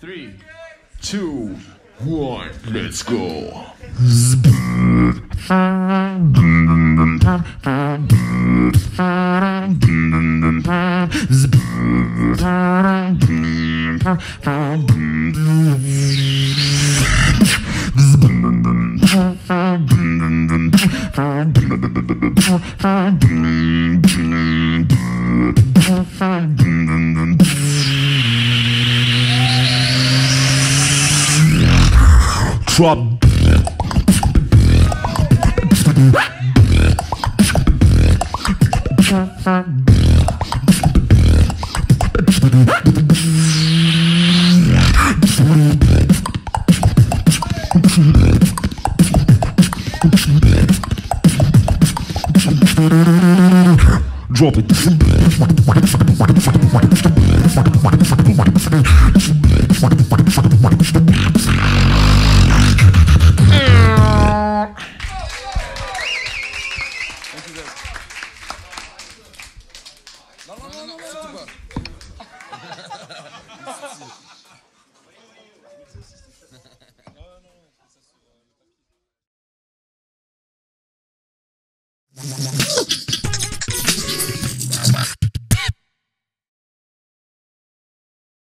Three, two, one, let's go. Drop. Drop it.